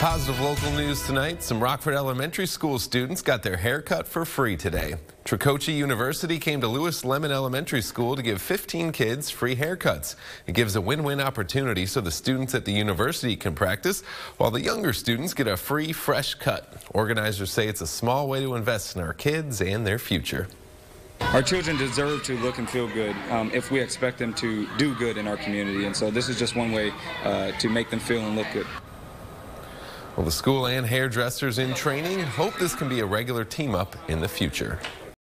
Positive local news tonight. Some Rockford Elementary School students got their hair cut for free today. Tricoci University came to Lewis Lemon Elementary School to give 15 kids free haircuts. It gives a win-win opportunity so the students at the university can practice while the younger students get a free, fresh cut. Organizers say it's a small way to invest in our kids and their future. Our children deserve to look and feel good if we expect them to do good in our community, and so this is just one way to make them feel and look good. Well, the school and hairdressers in training hope this can be a regular team-up in the future.